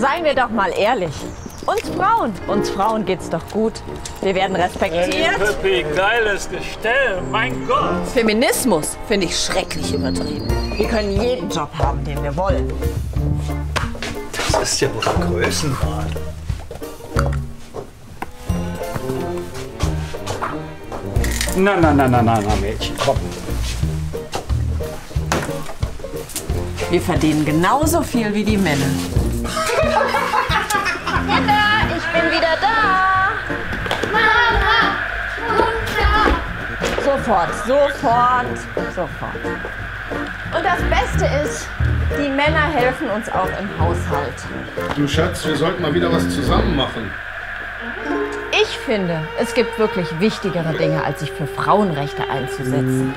Seien wir doch mal ehrlich. Uns Frauen geht's doch gut. Wir werden respektiert. Wie geiles Gestell, mein Gott. Feminismus finde ich schrecklich übertrieben. Wir können jeden Job haben, den wir wollen. Das ist ja wohl eine Größenwahl. Na, Mädchen, komm. Wir verdienen genauso viel wie die Männer. Männer, ich bin wieder da. Mama, runter. Sofort. Und das Beste ist, die Männer helfen uns auch im Haushalt. Du Schatz, wir sollten mal wieder was zusammen machen. Ich finde, es gibt wirklich wichtigere Dinge, als sich für Frauenrechte einzusetzen.